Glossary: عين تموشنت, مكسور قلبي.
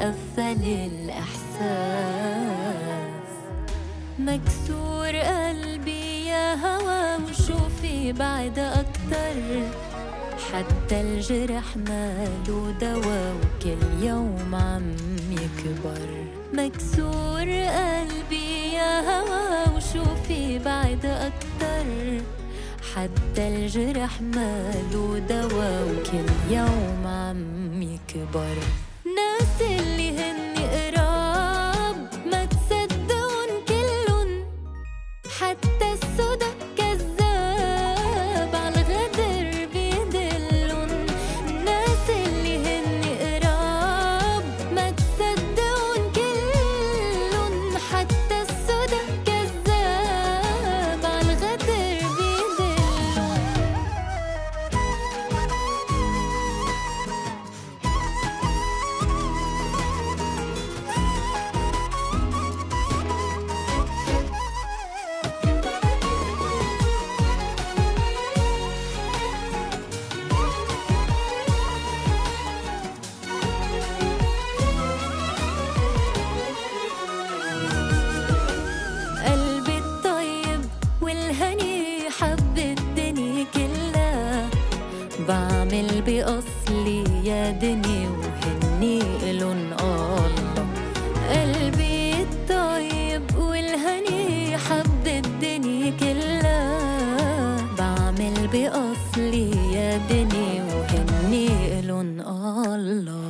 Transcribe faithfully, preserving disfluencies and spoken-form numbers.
تتقفل الإحساس. مكسور قلبي يا هوا وشوفي بعد أكتر، حتى الجرح ماله دوا وكل يوم عم يكبر. مكسور قلبي يا هوا وشوفي بعد أكتر، حتى الجرح ماله دوا وكل يوم عم يكبر. ناس اللي هن قراب ما تصدقن كلن، حتى الصدى كذاب عالغدر بيدلن. ناس اللي هن قراب ما تصدقن كلن، حتى الصدى كذاب عالغدر بيدلن. بعمل بأصلي يا دني وهني إلن الله. قلبي الطيب والهني حب الدنيا كلها، بعمل بأصلي يا دني وهني إلن الله.